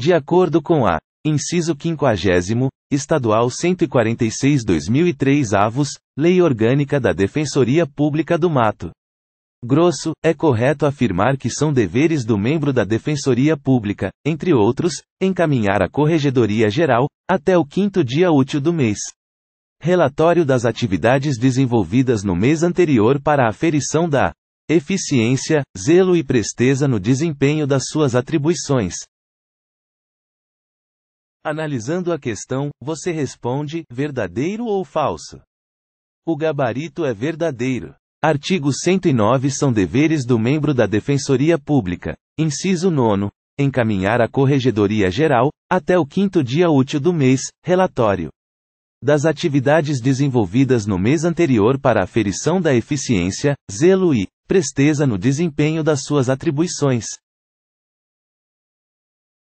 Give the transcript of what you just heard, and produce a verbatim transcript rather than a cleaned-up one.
De acordo com a inciso quinquagésimo, Estadual cento e quarenta e seis barra dois mil e três avos, Lei Orgânica da Defensoria Pública do Mato Grosso, é correto afirmar que são deveres do membro da Defensoria Pública, entre outros, encaminhar à Corregedoria-Geral, até o quinto dia útil do mês, relatório das atividades desenvolvidas no mês anterior para a aferição da eficiência, zelo e presteza no desempenho das suas atribuições. Analisando a questão, você responde, verdadeiro ou falso? O gabarito é verdadeiro. Artigo cento e nove são deveres do membro da Defensoria Pública. Inciso nono. Encaminhar à Corregedoria-Geral, até o quinto dia útil do mês, relatório das atividades desenvolvidas no mês anterior para aferição da eficiência, zelo e presteza no desempenho das suas atribuições.